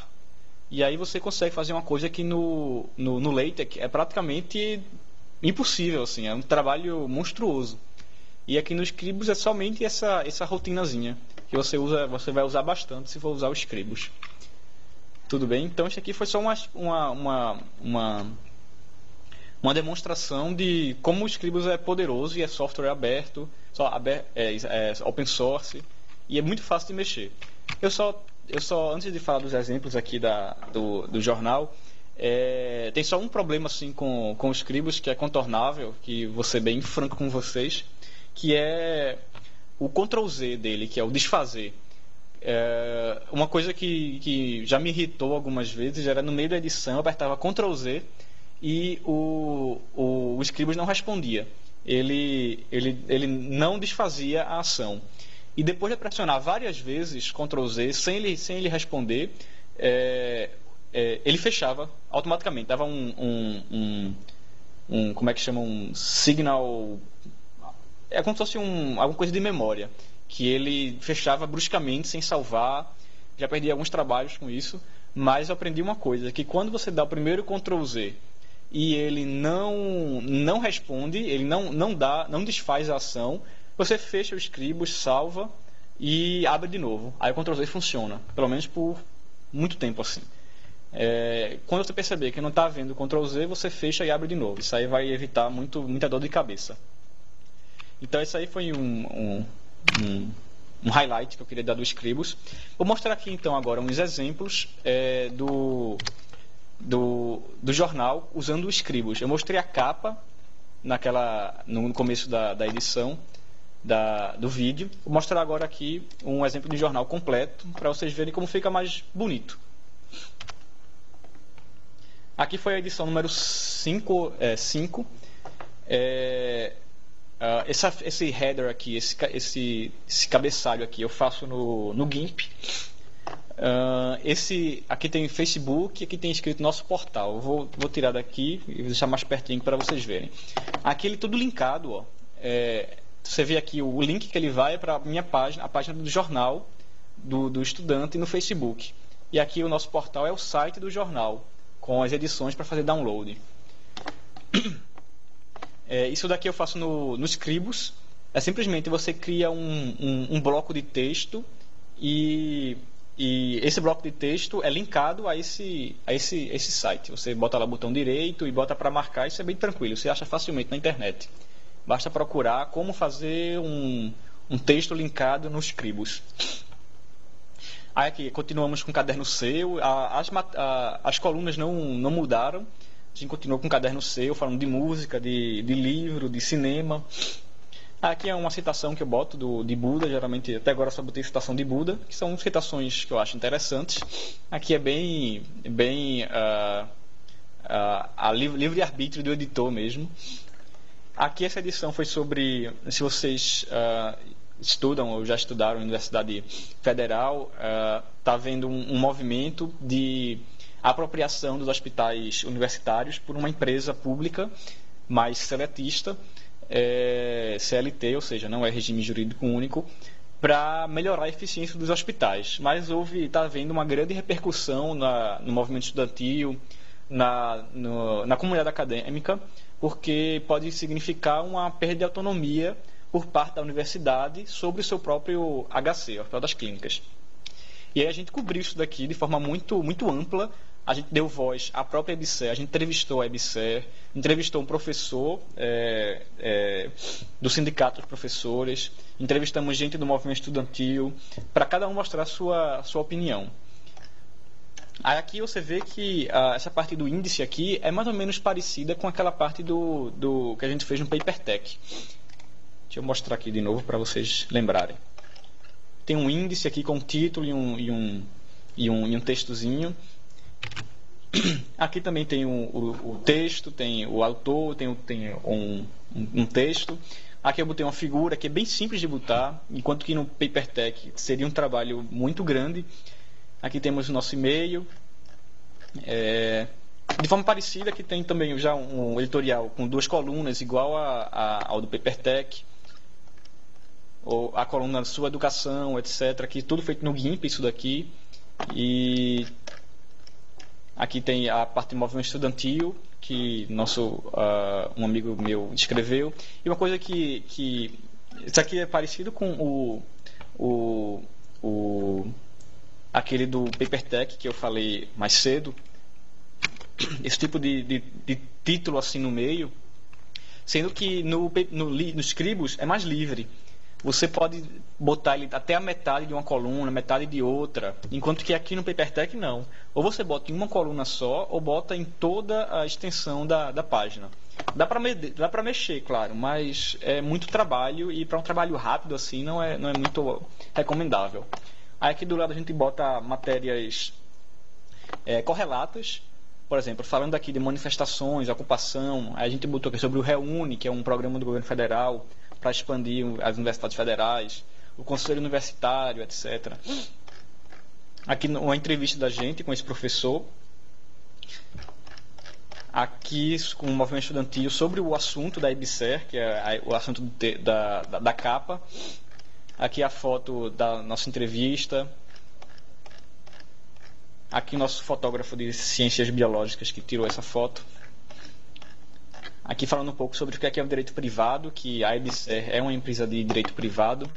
E aí você consegue fazer uma coisa que no, no, no LaTeX é praticamente impossível, assim, é um trabalho monstruoso. E aqui no Scribus é somente essa, essa rotinazinha, que você, usa, você vai usar bastante se for usar o Scribus. Tudo bem? Então isso aqui foi só uma, uma, uma, uma, uma demonstração de como o Scribus é poderoso e é software aberto, só aberto, é, é open source, e é muito fácil de mexer. Eu só... Eu só, antes de falar dos exemplos aqui da, do, do jornal, é, tem só um problema assim, com, com os Scribus, que é contornável, que vou ser bem franco com vocês, que é o Ctrl-Z dele, que é o desfazer. É, uma coisa que, que já me irritou algumas vezes era no meio da edição, eu apertava Ctrl-Z e o, o, o Scribus não respondia. Ele, ele, ele não desfazia a ação. E depois de pressionar várias vezes Ctrl-Z sem ele, sem ele responder, é, é, ele fechava automaticamente. Dava um, um, um, um, como é que chama, um signal, é como se fosse um, alguma coisa de memória, que ele fechava bruscamente sem salvar. Já perdi alguns trabalhos com isso, mas eu aprendi uma coisa, que quando você dá o primeiro Ctrl-Z e ele não, não responde, ele não, não, dá, não desfaz a ação, você fecha o Scribus, salva e abre de novo. Aí o Ctrl-Z funciona, pelo menos por muito tempo assim. É, quando você perceber que não está vendo o Ctrl-Z, você fecha e abre de novo. Isso aí vai evitar muito, muita dor de cabeça. Então isso aí foi um, um, um, um highlight que eu queria dar do Scribus. Vou mostrar aqui então agora uns exemplos é, do, do, do jornal usando o Scribus. Eu mostrei a capa naquela, no começo da, da edição. Da, do vídeo. Vou mostrar agora aqui um exemplo de jornal completo para vocês verem como fica mais bonito. Aqui foi a edição número cinco. É, cinco. É, uh, essa, esse header aqui, esse, esse, esse cabeçalho aqui, eu faço no, no GIMP. Uh, esse, aqui tem Facebook, aqui tem escrito nosso portal. Eu vou, vou tirar daqui e deixar mais pertinho para vocês verem. Aqui ele tudo linkado, ó. É, você vê aqui o link que ele vai para a minha página, a página do jornal do, do estudante no Facebook. E aqui o nosso portal é o site do jornal, com as edições para fazer download. É, isso daqui eu faço no, no Scribus. É simplesmente você cria um, um, um bloco de texto e, e esse bloco de texto é linkado a esse, a esse, esse site. Você bota lá o botão direito e bota para marcar, isso é bem tranquilo, você acha facilmente na internet. Basta procurar como fazer um, um texto linkado nos Scribus. Aí aqui, continuamos com o caderno seu. A, as, a, as colunas não, não mudaram. A gente continuou com o caderno seu, falando de música, de, de livro, de cinema. Aqui é uma citação que eu boto do, de Buda. Geralmente, até agora só botei citação de Buda, que são citações que eu acho interessantes. Aqui é bem, bem uh, uh, a livre-arbítrio do editor mesmo. Aqui essa edição foi sobre, se vocês uh, estudam ou já estudaram na Universidade Federal, está uh, havendo um, um movimento de apropriação dos hospitais universitários por uma empresa pública mais seletista, é, C L T, ou seja, não é regime jurídico único, para melhorar a eficiência dos hospitais. Mas houve, está havendo uma grande repercussão na, no movimento estudantil, na, no, na comunidade acadêmica, porque pode significar uma perda de autonomia por parte da universidade sobre o seu próprio H C, o Hospital das Clínicas. E aí a gente cobriu isso daqui de forma muito, muito ampla, a gente deu voz à própria EBSER, a gente entrevistou a EBSER, entrevistou um professor é, é, do sindicato dos professores, entrevistamos gente do movimento estudantil, para cada um mostrar a sua, sua opinião. Aí aqui você vê que a, essa parte do índice aqui é mais ou menos parecida com aquela parte do, do que a gente fez no PaperTeX. Deixa eu mostrar aqui de novo para vocês lembrarem. Tem um índice aqui com um título e um, e um, e um, e um textozinho. Aqui também tem o, o, o texto, tem o autor, tem, tem um, um, um texto. Aqui eu botei uma figura que é bem simples de botar, enquanto que no PaperTeX seria um trabalho muito grande. Aqui temos o nosso e-mail. É, de forma parecida, aqui tem também já um editorial com duas colunas, igual a, a, ao do PaperTeX. Ou a coluna sua educação, etcétera. Aqui tudo feito no GIMP, isso daqui. E aqui tem a parte de movimento estudantil, que nosso, uh, um amigo meu escreveu. E uma coisa que, que... isso aqui é parecido com o... o, o aquele do PaperTeX que eu falei mais cedo. Esse tipo de, de, de título assim no meio. Sendo que no, no, no Scribus é mais livre. Você pode botar ele até a metade de uma coluna, metade de outra, enquanto que aqui no PaperTeX não. Ou você bota em uma coluna só, ou bota em toda a extensão da, da página. Dá para me, dá para mexer, claro, mas é muito trabalho, e para um trabalho rápido assim não é, não é muito recomendável. Aí aqui do lado a gente bota matérias é, correlatas. Por exemplo, falando aqui de manifestações, ocupação, a gente botou aqui sobre o Reúne, que é um programa do governo federal para expandir as universidades federais, o conselho universitário, etcétera. Aqui uma entrevista da gente com esse professor. Aqui com o movimento estudantil sobre o assunto da EBSER, que é o assunto da, da, da capa. Aqui a foto da nossa entrevista. Aqui nosso fotógrafo de ciências biológicas que tirou essa foto. Aqui falando um pouco sobre o que é, que é o direito privado, que a EBSER é uma empresa de direito privado,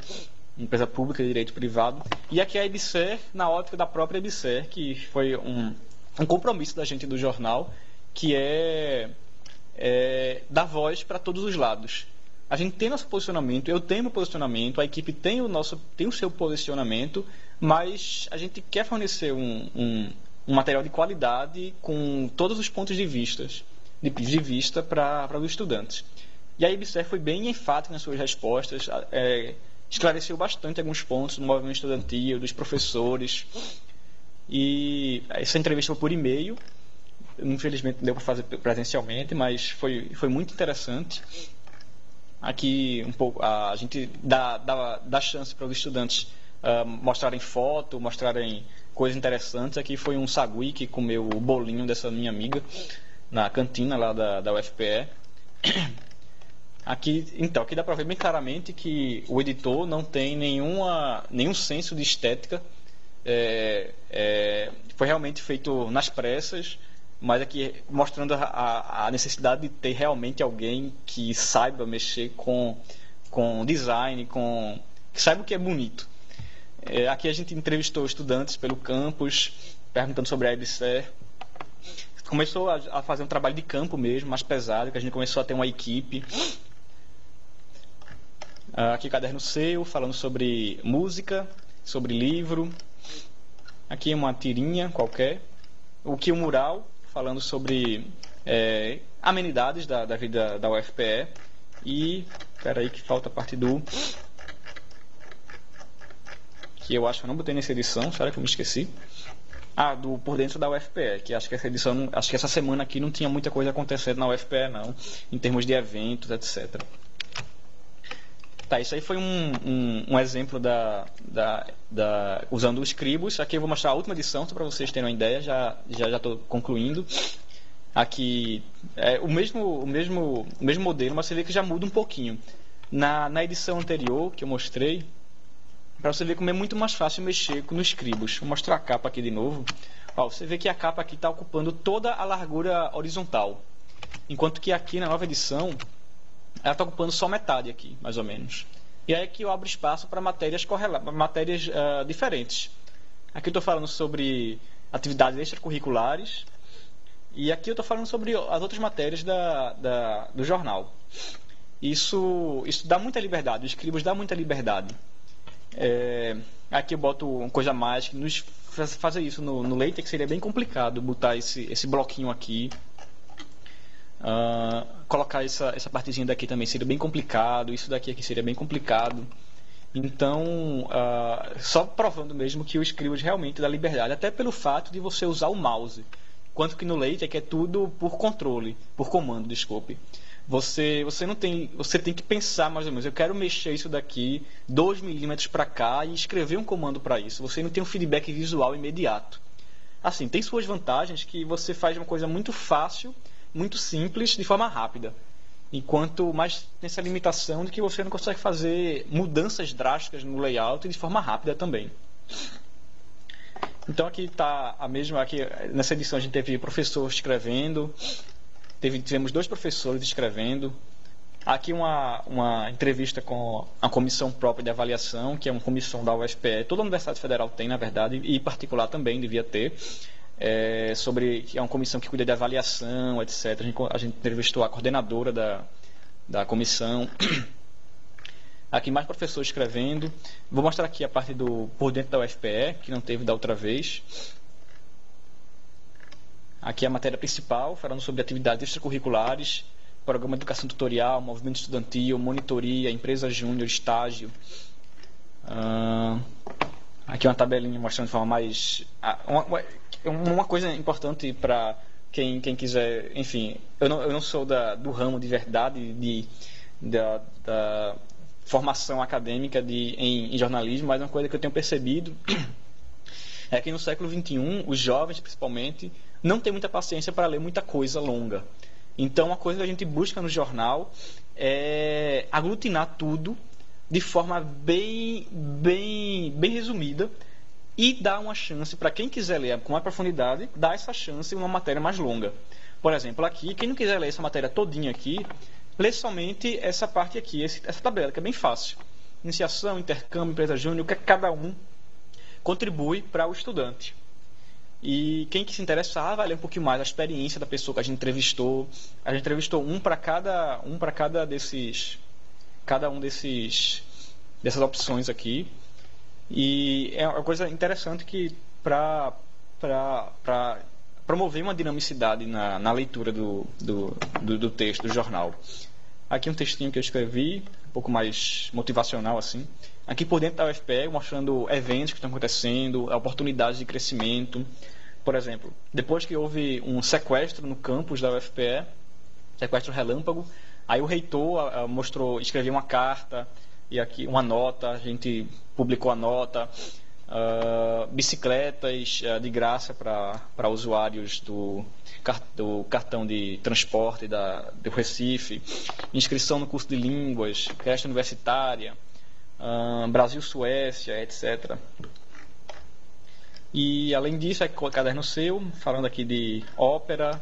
empresa pública de direito privado. E aqui a EBSER, na ótica da própria EBSER, que foi um, um compromisso da gente do jornal, que é, é dar voz para todos os lados. A gente tem nosso posicionamento, eu tenho meu posicionamento, a equipe tem o, nosso, tem o seu posicionamento, mas a gente quer fornecer um, um, um material de qualidade com todos os pontos de vista. de vista para os estudantes. E a EBSER foi bem enfática nas suas respostas, é, esclareceu bastante alguns pontos do movimento estudantil, dos professores. E essa entrevista foi por e-mail, infelizmente não deu para fazer presencialmente, mas foi, foi muito interessante. Aqui um pouco, a, a gente dá, dá, dá chance para os estudantes uh, mostrarem foto, mostrarem coisas interessantes. Aqui foi um sagui que comeu o bolinho dessa minha amiga, na cantina lá da, da U F P E. Aqui, então, aqui dá para ver bem claramente que o editor não tem nenhuma, nenhum senso de estética. É, é, foi realmente feito nas pressas, mas aqui mostrando a, a necessidade de ter realmente alguém que saiba mexer com, com design, com, que saiba o que é bonito. É, aqui a gente entrevistou estudantes pelo campus, perguntando sobre a EBSER. Começou a fazer um trabalho de campo mesmo, mais pesado, que a gente começou a ter uma equipe. Aqui caderno seu, falando sobre música, sobre livro. Aqui uma tirinha qualquer. O que o mural, falando sobre é, amenidades da, da vida da U F P E. E, peraí que falta a parte do... que eu acho que eu não botei nessa edição, será que eu me esqueci? Ah, do Por Dentro da U F P E, que acho que essa edição, acho que essa semana aqui não tinha muita coisa acontecendo na U F P E não, em termos de eventos, etcétera. Tá, isso aí foi um, um, um exemplo da, da, da, usando os Scribus. Aqui eu vou mostrar a última edição, só para vocês terem uma ideia, já já já estou concluindo. Aqui é o mesmo, o, mesmo, o mesmo modelo, mas você vê que já muda um pouquinho. Na, na edição anterior que eu mostrei, para você ver como é muito mais fácil mexer no Scribus. Vou mostrar a capa aqui de novo. Ó, você vê que a capa aqui está ocupando toda a largura horizontal, enquanto que aqui na nova edição ela está ocupando só metade aqui, mais ou menos. E aí aqui eu abro espaço para matérias, matérias uh, diferentes. Aqui eu estou falando sobre atividades extracurriculares. E aqui eu estou falando sobre as outras matérias da, da, do jornal. Isso, isso dá muita liberdade, o Scribus dá muita liberdade. É, aqui eu boto uma coisa a mais, que nos fazer isso no, no Latex seria bem complicado, botar esse, esse bloquinho aqui. Uh, colocar essa, essa partezinha daqui também seria bem complicado, isso daqui aqui seria bem complicado. Então, uh, só provando mesmo que o Scribus realmente dá liberdade, até pelo fato de você usar o mouse. Quanto que no Latex é tudo por controle, por comando, desculpe. Você, você, não tem, você tem que pensar mais ou menos, eu quero mexer isso daqui dois milímetros para cá e escrever um comando para isso. Você não tem um feedback visual imediato. Assim, tem suas vantagens que você faz uma coisa muito fácil, muito simples, de forma rápida. Enquanto mais tem essa limitação de que você não consegue fazer mudanças drásticas no layout de forma rápida também. Então aqui está a mesma, aqui, nessa edição a gente teve professor escrevendo... Tivemos dois professores escrevendo. Aqui uma, uma entrevista com a comissão própria de avaliação, que é uma comissão da U F P E. Toda a Universidade Federal tem, na verdade, e particular também devia ter. É, sobre, é uma comissão que cuida de avaliação, etcétera. A gente, a gente entrevistou a coordenadora da, da comissão. Aqui mais professores escrevendo. Vou mostrar aqui a parte do por dentro da U F P E, que não teve da outra vez. Aqui a matéria principal, falando sobre atividades extracurriculares, programa de educação tutorial, movimento estudantil, monitoria, empresa júnior, estágio. Uh, aqui uma tabelinha mostrando de forma mais... Uma, uma coisa importante para quem, quem quiser... Enfim, eu não, eu não sou da, do ramo de verdade, de, da, da formação acadêmica de, em, em jornalismo, mas uma coisa que eu tenho percebido... é que no século vinte e um, os jovens, principalmente, não têm muita paciência para ler muita coisa longa. Então, uma coisa que a gente busca no jornal é aglutinar tudo de forma bem, bem, bem resumida e dar uma chance para quem quiser ler com mais profundidade, dar essa chance em uma matéria mais longa. Por exemplo, aqui, quem não quiser ler essa matéria todinha aqui, lê somente essa parte aqui, essa tabela, que é bem fácil. Iniciação, intercâmbio, empresa júnior, o que é cada um contribui para o estudante. E quem que se interessar vai ler um pouquinho mais a experiência da pessoa que a gente entrevistou. A gente entrevistou um para cada um para cada desses cada um desses dessas opções aqui. E é uma coisa interessante que para para para promover uma dinamicidade na, na leitura do, do, do, do texto do jornal. Aqui um textinho que eu escrevi, um pouco mais motivacional assim. Aqui por dentro da U F P E, mostrando eventos que estão acontecendo, oportunidades de crescimento. Por exemplo, depois que houve um sequestro no campus da U F P E, sequestro relâmpago, aí o reitor mostrou, escreveu uma carta, e aqui uma nota, a gente publicou a nota, uh, bicicletas uh, de graça para usuários do, do cartão de transporte da, do Recife, inscrição no curso de línguas, creche universitária, Uh, Brasil, Suécia, etcétera. E além disso, aqui é o caderno seu, falando aqui de ópera,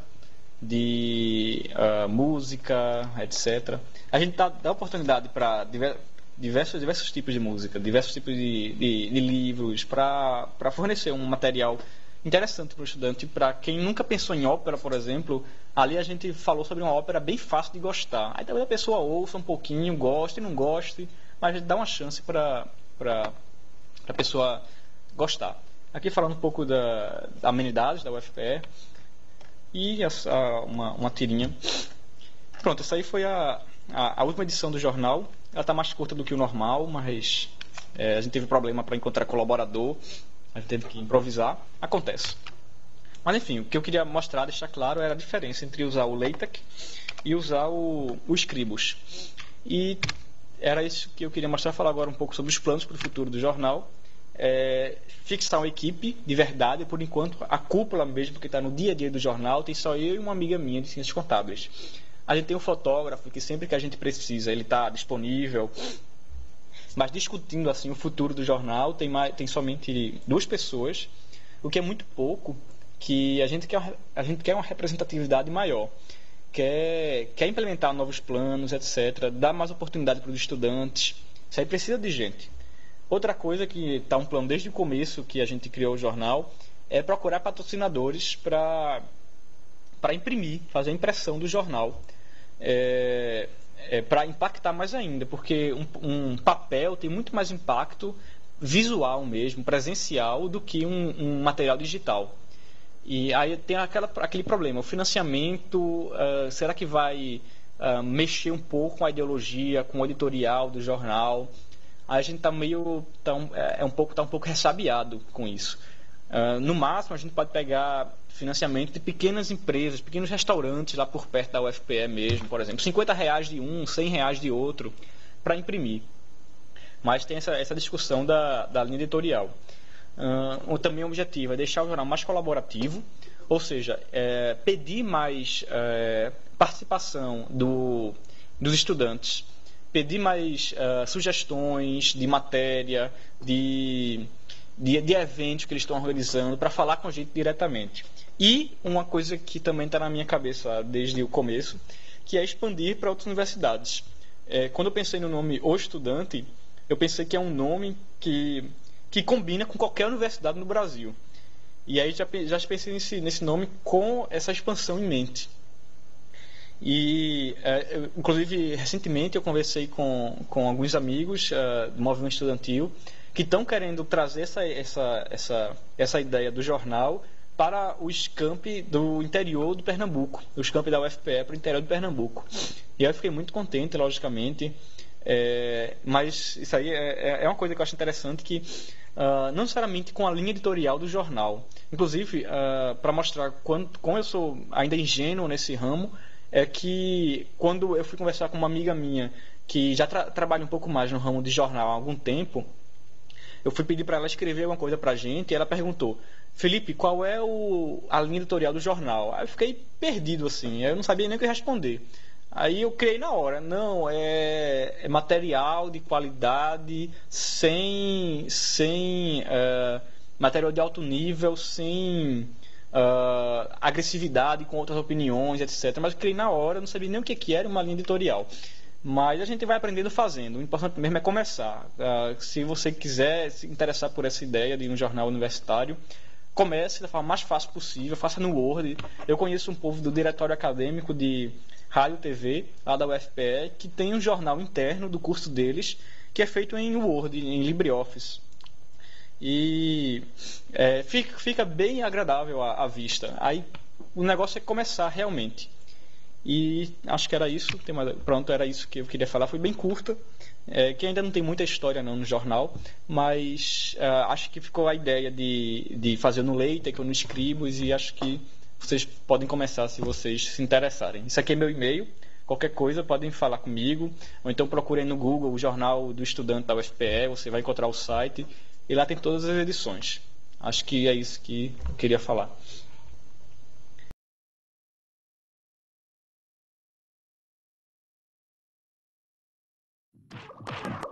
de uh, música, etcétera. A gente dá, dá oportunidade para diversos, diversos tipos de música, diversos tipos de, de, de livros, para para fornecer um material interessante para o estudante. Para quem nunca pensou em ópera, por exemplo, ali a gente falou sobre uma ópera bem fácil de gostar. Aí talvez a pessoa ouça um pouquinho, goste, não goste, mas dá uma chance para a pessoa gostar. Aqui falando um pouco da, da amenidades da U F P E e essa, uma, uma tirinha. Pronto, essa aí foi a, a, a última edição do jornal. Ela está mais curta do que o normal, mas é, a gente teve problema para encontrar colaborador, a gente teve que improvisar, acontece. Mas enfim, o que eu queria mostrar, deixar claro, era a diferença entre usar o LaTeX e usar o, o Scribus. E... era isso que eu queria mostrar, falar agora um pouco sobre os planos para o futuro do jornal. É, fixar uma equipe de verdade, por enquanto, a cúpula mesmo, que está no dia a dia do jornal, tem só eu e uma amiga minha de ciências contábeis. A gente tem um fotógrafo que sempre que a gente precisa, ele está disponível. Mas discutindo assim o futuro do jornal, tem, mais, tem somente duas pessoas, o que é muito pouco, que a gente quer, a gente quer uma representatividade maior. Quer, quer implementar novos planos, etcétera, dar mais oportunidade para os estudantes. Isso aí precisa de gente. Outra coisa que está um plano desde o começo que a gente criou o jornal é procurar patrocinadores para para imprimir, fazer a impressão do jornal, é, é, para impactar mais ainda, porque um, um papel tem muito mais impacto visual mesmo, presencial, do que um, um material digital. E aí tem aquela, aquele problema, o financiamento, uh, será que vai uh, mexer um pouco com a ideologia, com o editorial do jornal? Aí a gente está meio, tá um, é um pouco, tá um pouco ressabiado com isso. Uh, no máximo, a gente pode pegar financiamento de pequenas empresas, pequenos restaurantes lá por perto da U F P E mesmo, por exemplo. cinquenta reais de um, cem reais de outro, para imprimir. Mas tem essa, essa discussão da, da linha editorial. Uh, também o objetivo é deixar o jornal mais colaborativo, ou seja, é, pedir mais é, participação do, dos estudantes, pedir mais uh, sugestões de matéria, de... De, de eventos que eles estão organizando, para falar com a gente diretamente. E uma coisa que também está na minha cabeça desde o começo, que é expandir para outras universidades. É, quando eu pensei no nome O Estudante, eu pensei que é um nome que, que combina com qualquer universidade no Brasil. E aí já, já pensei nesse, nesse nome com essa expansão em mente. E, é, eu, inclusive, recentemente eu conversei com, com alguns amigos uh, do movimento estudantil, que estão querendo trazer essa, essa, essa, essa ideia do jornal para os campi do interior do Pernambuco, os campi da U F P E para o interior do Pernambuco. E eu fiquei muito contente, logicamente, é, mas isso aí é, é uma coisa que eu acho interessante, que uh, não necessariamente com a linha editorial do jornal. Inclusive, uh, para mostrar quanto, como eu sou ainda ingênuo nesse ramo, é que quando eu fui conversar com uma amiga minha que já tra trabalha um pouco mais no ramo de jornal há algum tempo, eu fui pedir para ela escrever alguma coisa para a gente e ela perguntou: Felipe, qual é o, a linha editorial do jornal? Aí eu fiquei perdido, assim, eu não sabia nem o que responder. Aí eu criei na hora: não, é, é material de qualidade, sem, sem uh, material de alto nível, sem uh, agressividade com outras opiniões, etcétera. Mas eu criei na hora, não sabia nem o que, que era uma linha editorial. Mas a gente vai aprendendo fazendo, o importante mesmo é começar. Uh, se você quiser se interessar por essa ideia de um jornal universitário, comece da forma mais fácil possível, faça no Word. Eu conheço um povo do diretório acadêmico de rádio T V, lá da U F P E, que tem um jornal interno do curso deles, que é feito em Word, em LibreOffice. E é, fica, fica bem agradável à, à vista. Aí o negócio é começar realmente. E acho que era isso. Pronto, era isso que eu queria falar. Foi bem curta, é, que ainda não tem muita história não no jornal, mas uh, acho que ficou a ideia de, de fazer no Latex ou no Scribus, e acho que vocês podem começar se vocês se interessarem. Isso aqui é meu e-mail, qualquer coisa podem falar comigo, ou então procurem no Google o Jornal do Estudante da U F P E, você vai encontrar o site e lá tem todas as edições. Acho que é isso que eu queria falar. Thank you.